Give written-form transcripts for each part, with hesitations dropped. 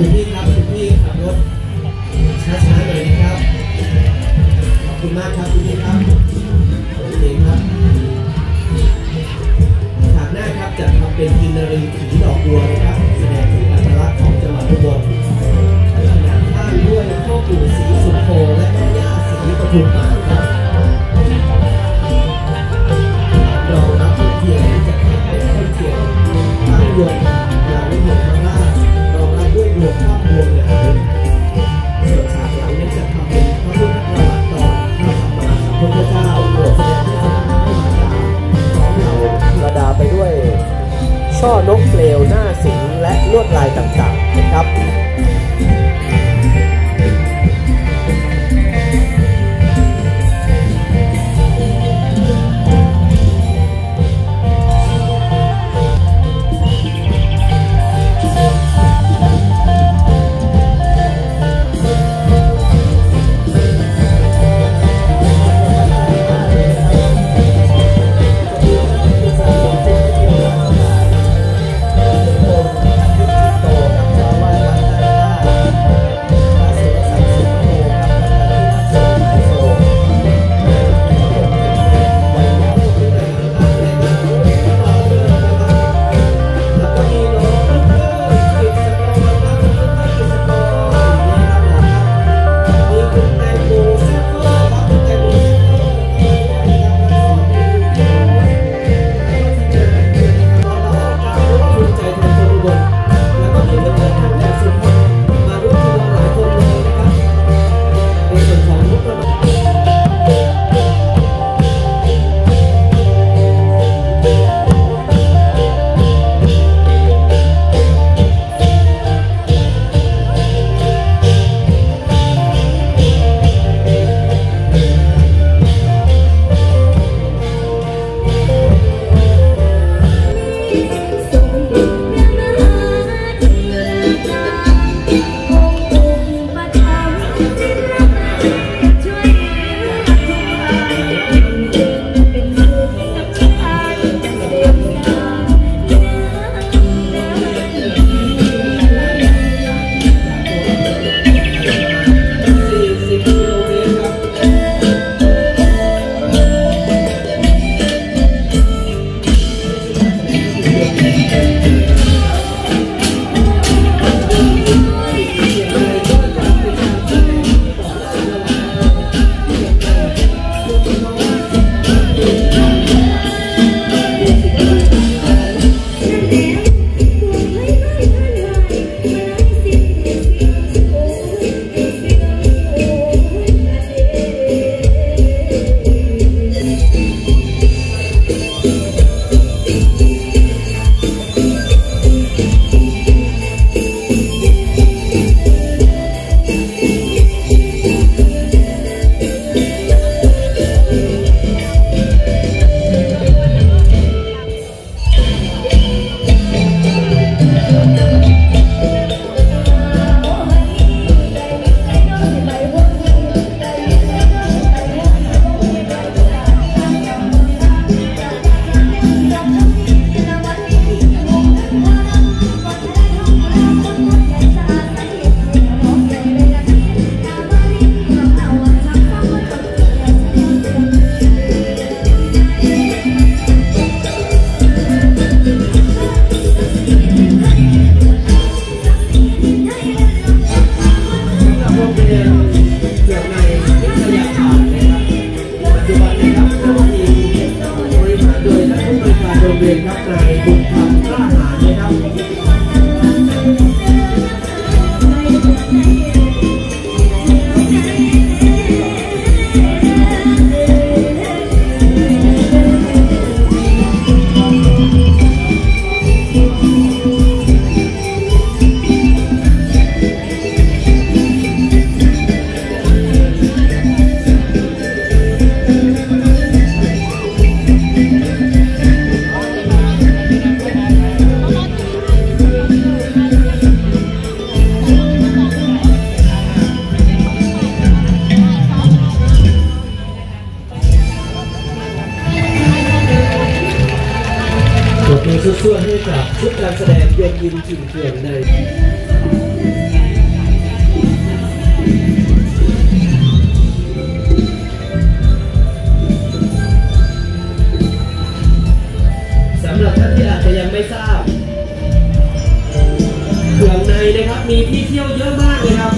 คุณพี่ครับคุณพี่ขับรถช้าๆหน่อยนะครับขอบคุณมากครับคุณพี่ครับโอเคครับฉากหน้าครับจะทำเป็นกินนารีผีดอกบัวนะครับแสดงถึงอัตลักษณ์ของจังหวัดอุบลขนาดข้างด้วยพ่อปู่ศรีสุโธและแม่ย่าศรีปฐุมมาครับรองรับเทียนที่จะเป็นต้นเทียนตั้งดวงดาวดวงข้างล่างรองรับด้วยดวงภาพรวมนะครับส่วนฉากหลังนี้จะทำเป็นพระพุทธประวัติตอนพระสัมมาสัมพุทธเจ้าโปรดแสดงที่สนามให้มาตาของเราประดาไปด้วยช่อนกเปลวหน้าสิงและลวดลายต่างๆนะครับส่วนให้กับชุดการแสดงยมยินจิ่งเถื่อนใน มืองในนะครับมีที่เที่ยวเยอะมากเลยครับ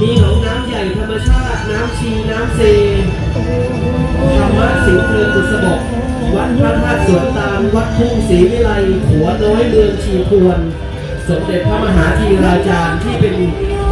มีหนองน้ำใหญ่ธรรมชาติน้ำชีน้ำเซธรรมะสิงห์เรืองกุศบกวัดพระธาตุสวนตาลวัดทุ่งศรีวิไลขัวน้อยเมืองชีพวนสมเด็จพระมหาธีราจารย์ที่เป็น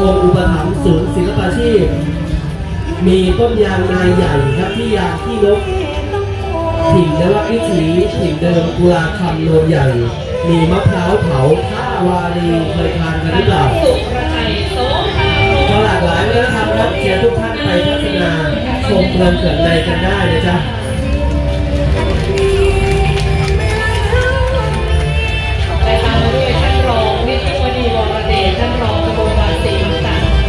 องค์อุปถัมภ์ศูนย์ศิลปาชีพมีต้นยางนายใหญ่ครับที่ยางที่นกถิ่นนวัดวิถีถิ่นเดิมกุลาคำโนนใหญ่มีมะพร้าวเผาท่าวารีเคยทานกันหรือเปล่าก็หลากหลายวัฒนธรรมครับเชิญทุกท่านไปพัฒนาชมเพลินเกิดในกันได้นะจ๊ะไปทางด้วยท่านรองวิทวดีวรเดชท่านรองกระบวนาศิลป์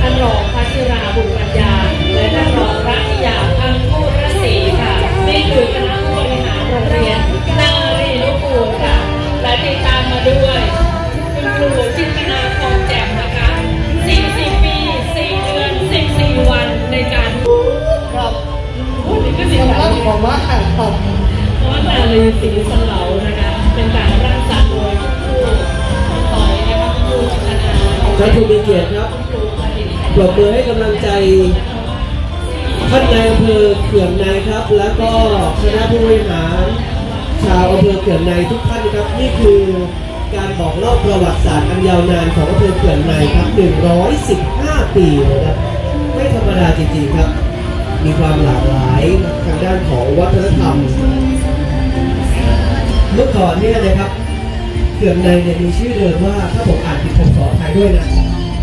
ท่านรองพัชราบุญปัญญาและท่านรองรัชยาอังคูรศรีค่ะนี่คือคณะผู้บริหารโรงเรียนนารีนุกูลค่ะและติดตามมาด้วยคุณครูจินตนาทองแจ่มนะคะ40ปี4เดือน14วันในการครับนี่ก็สิ่งที่ผมว่าค่ะครับวัดนารีศิลป์สลาวนะคะเป็นการร่างสรรค์โดยคุณครูต่อยนะคะคุณครูจินตนาท่านผู้มีเกียรติครับปรบมือให้กำลังใจท่านนายอำเภอเขื่อนในครับแล้วก็คณะผู้บริหารชาวอำเภอเขื่อนในทุกท่านครับนี่คือการบอกเล่าประวัติศาสตร์อันยาวนานของอำเภอเขื่อนในครับ115 ปีนะครับไม่ธรรมดาจริงๆครับมีความหลากหลายทางด้านของวัฒนธรรมเมื่อก่อนเนี่ยนะครับเขื่อนในเนี่ยมีชื่อเดิมว่าถ้าผมอ่านผิดผมขออภัยด้วยน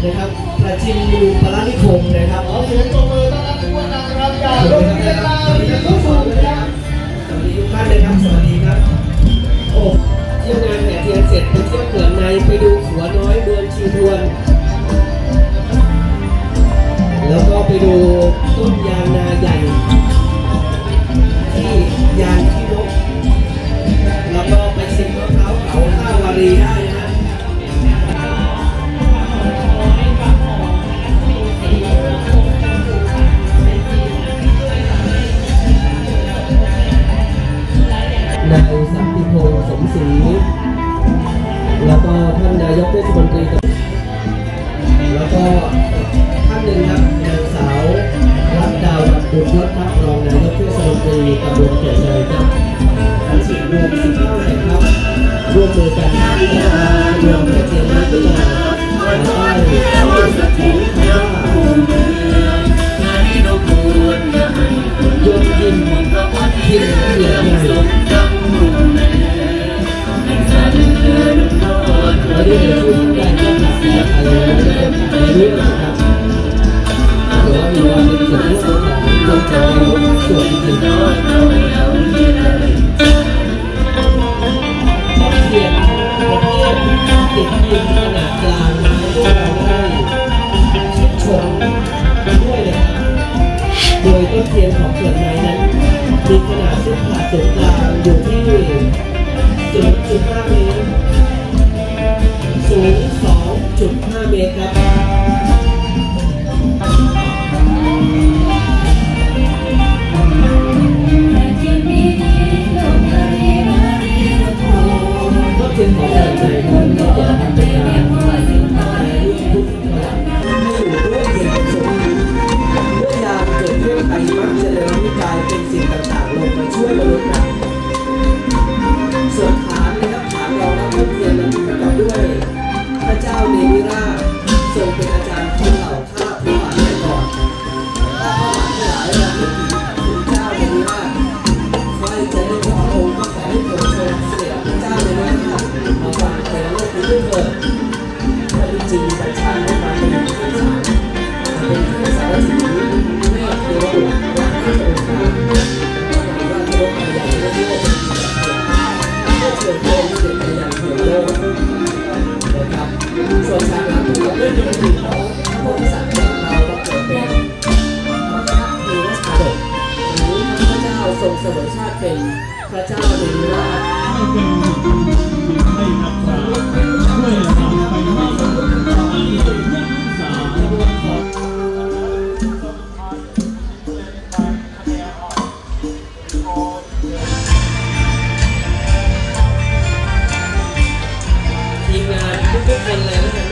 ะครับประจินบุรีปรานิคมนะครับขอเสียงปรบมือต้อนรับทุกคนนะครับจากโรงเรียนนารีนุกูลครับสวัสดีทุกท่านเลยครับสวัสดีครับโอ้เที่ยวงานแห่เทียนเสร็จไปเที่ยวเขื่อนในไปดูขัวน้อยเมืองชีพวนแล้วก็ไปดูต้นยางนาใหญ่ที่ยางที่นกแล้วก็ไปชิมมะพร้าวเขาท่าวารีได้นะนายสันติพงษ์สมศรีแล้วก็ท่านนายกเทศมนตรีแล้วก็ท่านหนึ่งครับนางสาวรัตดาวันบุญยศครับรองนายกเทศมนตรีตำบลเกษตรครับทั้งสิบรวม15แห่งครับร่วมมือกันรวมเทียนน้ำตาวันลอยวันสถิตน้ำพุ่งเรือนารีนุกูลนารีนุกูลยกยิ้มยิ้มเสียงใหญ่เราได้ยินชื่อได้ยินเสียงอะไรรู้นะครับหรือว่ามีความเป็นส่วนร่วมของใจส่วนจิตใจเสียงติดยินขนาดกลางได้ชื่นชมด้วยนะครับโดยต้นเทียนของเขื่อนในนั้นมีขนาดเส้นผ่าศูนย์กลางอยู่ที่0.5 เมตรสูง 2.5 เมตรครับก็เป็นของเขื่อนในคนก็จะทำทีมงานทุกคนเ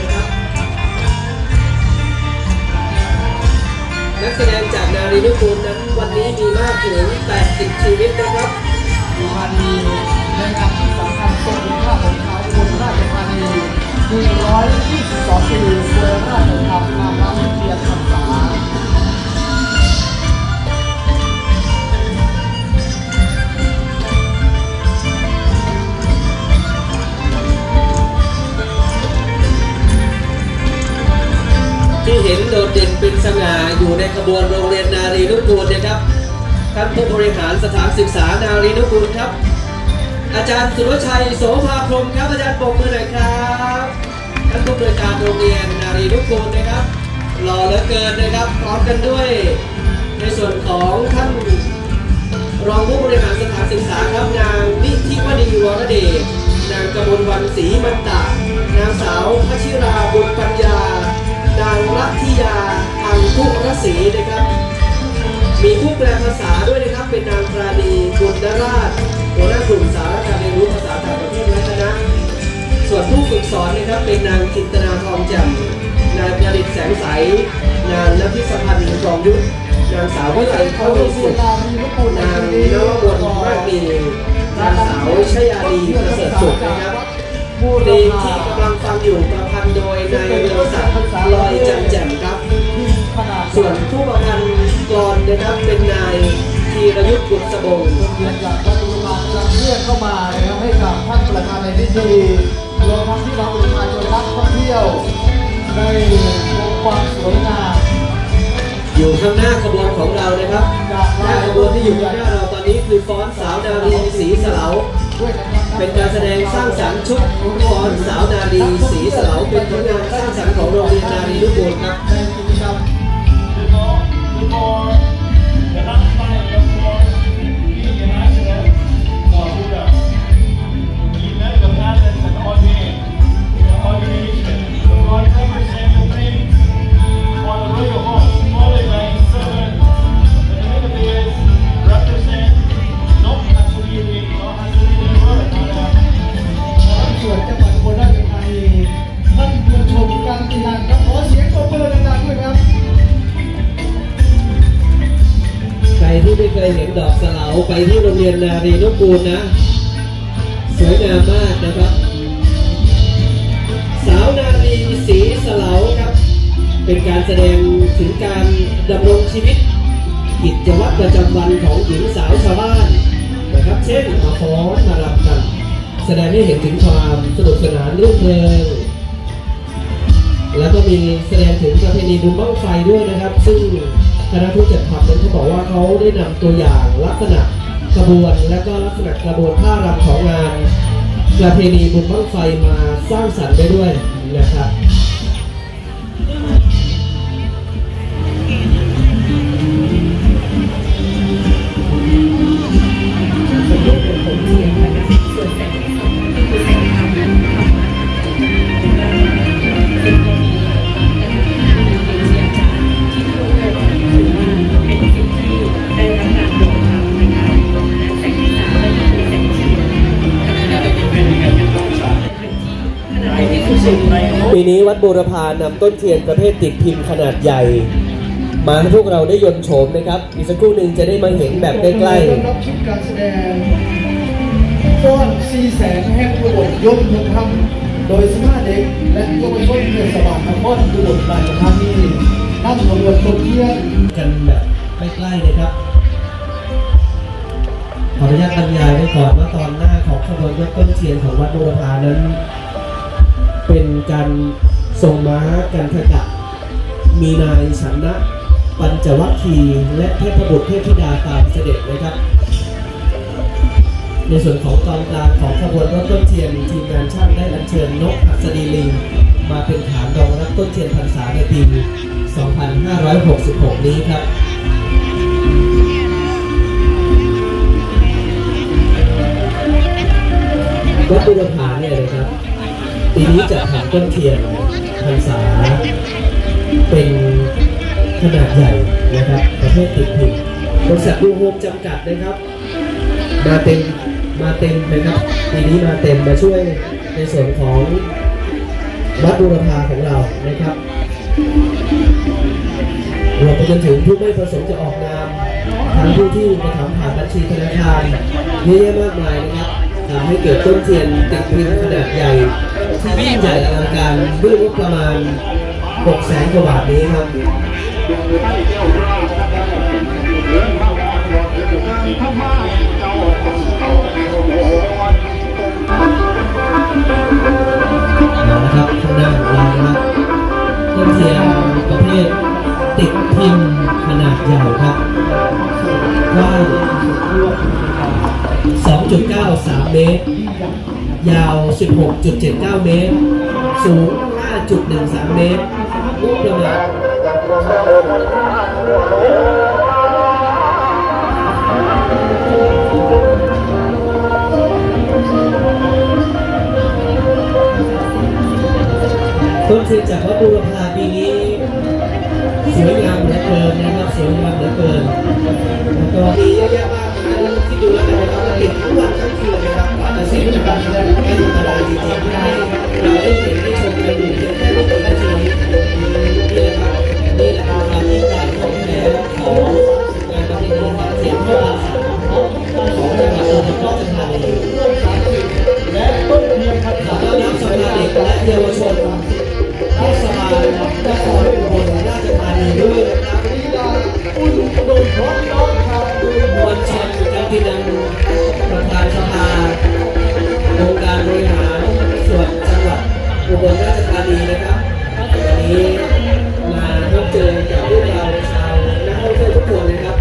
ลย รีนิคุณนั้นวันนี้มีมากถึง80ชีวิตนะครับมาดีในการที่สำคัญตรงนี้ว่าของเขาคนราชธานีคือ122ปีเสือราชธานีมาล้ำเทียนพรรษาที่เห็นโดดเด่นเป็นสง่าอยู่ในขบวนโรงเรียนนารีนุกูลนะครับท่านผู้บริหารสถานศึกษานารีนุกูลครับอาจารย์สุรชัยโสภาพรหมครับอาจารย์ปรบมือหน่อยครับท่านผู้บริหารโรงเรียนนารีนุกูลนะครับหล่อเหลือเกินนะครับพร้อมกันด้วยในส่วนของท่านรองผู้บริหารสถานศึกษาครับนางนิธิวดีวรเดชนางกมลวรรณศรีมันตะนางสาวพชิราบุญปัญญานางรัตทิยาอังคุรศรีนะครับมีผู้แปลภาษาด้วยนะครับเป็นนางปราณีบุญนราชหัวหน้ากลุ่มสาระการเรียนรู้ภาษาต่างประเทศและคณะส่วนผู้ฝึกสอนนะครับเป็นนางจินตนาทองแจ่มนางยาลิศแสงใสนางนภิสพันธ์กองยุทธนางสาววิไลเข้ารุ่งสุดนางนวมนมากมีนางสาวชยาลีประเสริฐสุขนะครับผู้เรียนที่กำลังฟังอยู่ประพันธ์โดยนายเรือศักดิ์ลอยจันแจ่มครับส่วนผู้ประพันธ์กลอนนะครับเป็นนายธีรยุทธ์บุตรสบงจากประตูมาจะเลื่อนเข้ามานะครับให้กับท่านประธานในพิธีรวมทั้งที่เราเป็นชาวนักท่องเที่ยวได้ชมความสวยงามอยู่ข้างหน้าขบวนของเรานะครับหน้าขบวนที่อยู่ข้างหน้าเราตอนนี้คือฟ้อนสาวนารีศรีเสลาเป็นการแสดงสร้างสรรค์ชุดฟ้อนสาวนารีศรีเสลาเป็นผลงานสร้างสรรค์ของโรงเรียนนารีนุกูลครับไม่เคยเห็นดอกสะเหลาไปที่โรงเรียนนารีนุกูลนะสวยงามมากนะครับสาวนารีศรีสะเหลาครับเป็นการแสดงถึงการดำรงชีวิตกิจวัตรประจำวันของหญิงสาวชาวบ้านนะครับเช่นมาฟ้อนมารำกันแสดงให้เห็นถึงความสนุกสนานรื่นเริงแล้วก็มีแสดงถึงประเพณีบุญบั้งไฟด้วยนะครับซึ่งคณะผู้จัดทำนั้นเขาบอกว่าเขาได้นำตัวอย่างลักษณะขบวนและก็ลักษณะขบวนท่ารำของงานประเพณีบุญบั้งไฟมาสร้างสรรค์ไปด้วยนะครับปีนี้วัดบูรพานำต้นเทียนประเภทติดพิมพ์ขนาดใหญ่มาให้พวกเราได้ยนต์โฉมนะครับอีกสักครู่หนึ่งจะได้มาเห็นแบบใกล้ๆรับชมการแสดงฟ้อนสีแสงแห่งระบบยนต์บุญธรรมโดยสมาเด็กและเยาวชนเทศบาลนครอุบลราชธานีนั่งขบวนต้นเทียนกันแบบใกล้ๆนะครับขออนุญาตบรรยายไว้ก่อนว่าตอนหน้าของขบวนยกต้นเทียนของวัดบูรพานั้นเป็นการทรงม้ากันทกะมีนายชนะปัญจวัคคีย์และเทพบุตรเทพธิดาตามเสด็จนะครับในส่วนของตอนกลางของขบวนรถต้นเทียนทีมงานช่างได้อัญเชิญนกหัสดีลิงมาเป็นฐานรองรับต้นเทียนพรรษาในปี2566นี้ครับวัดบูรพาเนี่ยนะครับปีนี้จะหาต้นเทียนพรรษาเป็นขนาดใหญ่นะครับประเภทติดพิมพ์บริษัทดูโฮมจำกัดนะครับมาเต็มนะครับปีนี้มาเต็มมาช่วยในส่วนของวัดบูรพาของเรานะครับรวมไป จนถึงผู้ไม่ประสงค์จะออกนามทั้งผู้ที่กระทำผ่านบัญชีธนาคารเยอะแยะมากมายนะครับทำให้เกิดต้นเทียนติดพิมพ์ขนาดใหญ่ที่ยิ่งใหญ่อลังการด้วยงบประมาณ 600,000 กว่าบาทนี้ครับนะครับข้างหน้าของเรานะครับต้นเทียนประเภทติดพิมพ์ขนาดใหญ่ครับกว้าง 2.93 เมตรยาว 16.79 เมตรสูง 5.13 เมตรรูปประมาณต้นเทียนจากวัดบูรพาปีนี้สวยงามเหลือเกินนะครับสวยงามเหลือเกินก็มีเยอะแยะมากที่ดูแล้วนะครับติดทุกวันทั้งคืนเลยครับแต่สิ่งที่เราได้ดูเป็นตลาดจริงๆที่เราได้เห็นได้ชมได้ดูได้ได้รู้ได้ชมได้ดูนี่แหละครับนี่แหละครับการที่การท่องเที่ยวของงานประเพณีการเสียงพระราชาของจังหวัดอุบลราชธานีและต้นเทียนขัดขวางน้ำสำหรับเด็กและเยาวชนเทศบาลนครอุบลราชธานีด้วยนะครับอุดมสมบูรณ์พร้อมน้องชาวมวลชนจากที่นั่งประธานสภาองค์การบริหารส่วนจังหวัดอุบลราชธานีนะครับวันนี้มาพบเจอกับพวกเราชาวนักท่องเที่ยวทุกคนนะครับ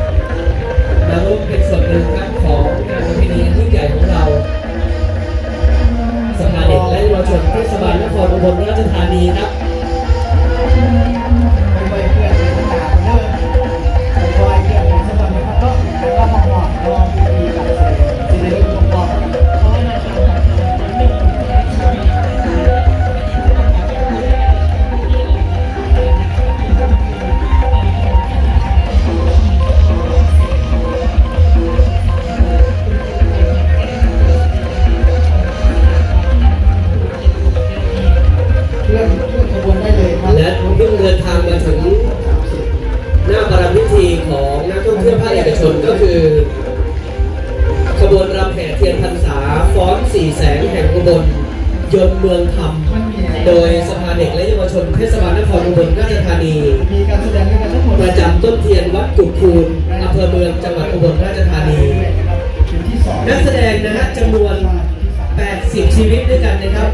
และร่วมเป็นส่วนหนึ่งของงานประเพณีที่ใหญ่ของเราสภาเด็กและเยาวชนเทศบาลนครอุบลราชธานีครับยนต์เมืองธรรมโดยสภาเด็กและเยาวชนเทศบาลนครอุบลราชธานีประจำต้นเทียนวัดกุดคูนอำเภอเมืองจังหวัดอุบลราชธานีนักแสดงนะฮะจำนวน80ชีวิตด้วยกันนะครับ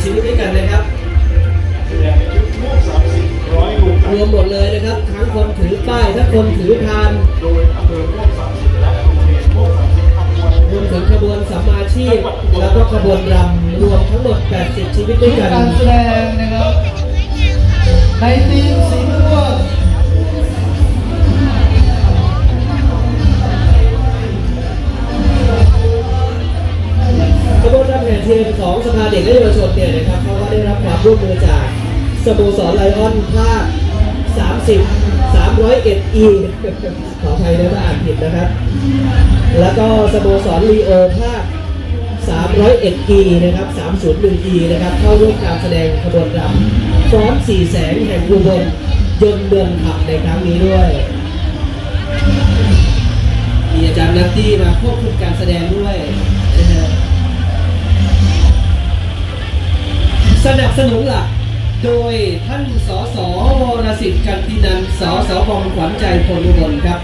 80ชีวิตด้วยกันนะครับรวมหมดเลยนะครับทั้งคนถือป้ายทั้งคนถือพานรวมถึงขบวนสัมมาชีพแล้วก็ขบวนรำรวมทั้งหมด80ชีวิตด้วยกันการแสดงนะครับในทีมสีม่วงขบวนรำแห่เทียนของสภาเด็กและเยาวชนเนี่ยนะครับเขาก็ได้รับความร่วมมือจากสโมสรไลออนภาค301E ขออภัยนะถ้าอ่านผิดนะครับแล้วก็สโมสรลีโอภาค301E นะครับ 301E นะครับเข้าร่วมการแสดงขบวนรำฟ้อนสี่แสงแห่งอุบลยนต์เมืองธรรมในครั้งนี้ด้วยมีอาจารย์นัตตี้มาควบคุมการแสดงด้วยสนับสนุนหลักโดยท่านสส.วรสิทธิ์ กันตินันท์ สส.บองขวัญใจคนอุบลครับ